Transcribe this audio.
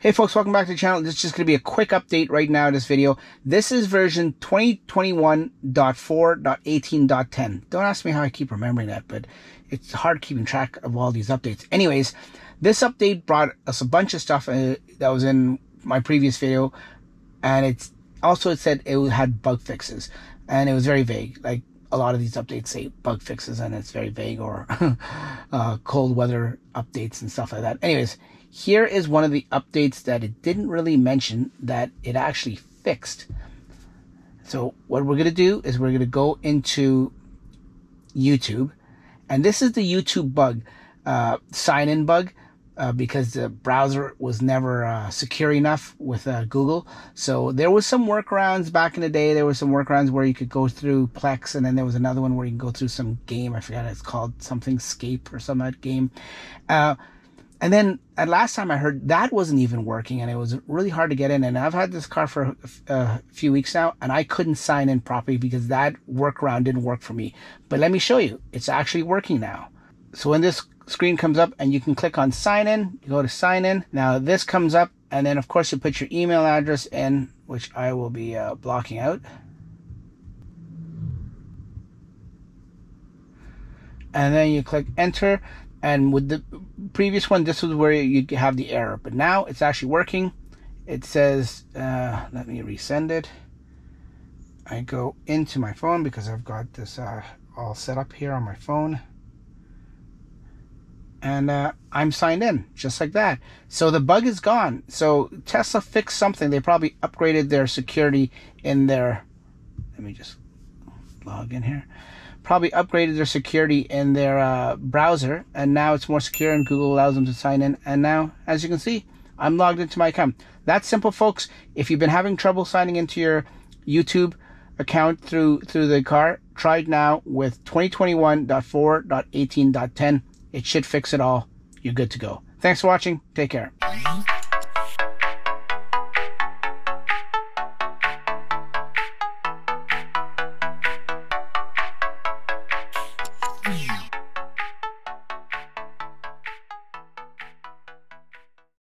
Hey folks, welcome back to the channel. This is just going to be a quick update right now in this video. This is version 2021.4.18.10. Don't ask me how I keep remembering that, but it's hard keeping track of all these updates. Anyways, this update brought us a bunch of stuff that was in my previous video, and it's also, it said it had bug fixes, and it was very vague. Like a lot of these updates say bug fixes, and it's very vague, or cold weather updates and stuff like that. Anyways, here is one of the updates that it didn't really mention that it actually fixed. So what we're going to do is we're going to go into YouTube, and this is the YouTube bug, sign-in bug, because the browser was never secure enough with Google. So there was some workarounds back in the day. There were some workarounds where you could go through Plex, and then there was another one where you can go through some game. I forgot, it's called something Scape or some that game. And then last time I heard that wasn't even working, and it was really hard to get in. And I've had this car for a few weeks now, and I couldn't sign in properly because that workaround didn't work for me. But let me show you, it's actually working now. So when this screen comes up, and you can click on sign in, you go to sign in. Now this comes up, and then of course you put your email address in, which I will be blocking out. And then you click enter. And with the previous one, this was where you have the error, but now it's actually working. It says, let me resend it. I go into my phone because I've got this all set up here on my phone. And I'm signed in, just like that. So the bug is gone. So Tesla fixed something. They probably upgraded their security in their, let me just log in here. Probably upgraded their security in their browser, and now it's more secure, and Google allows them to sign in. And now, as you can see, I'm logged into my account. That's simple, folks. If you've been having trouble signing into your YouTube account through the car, try it now with 2021.4.18.10. It should fix it all. You're good to go. Thanks for watching. Take care.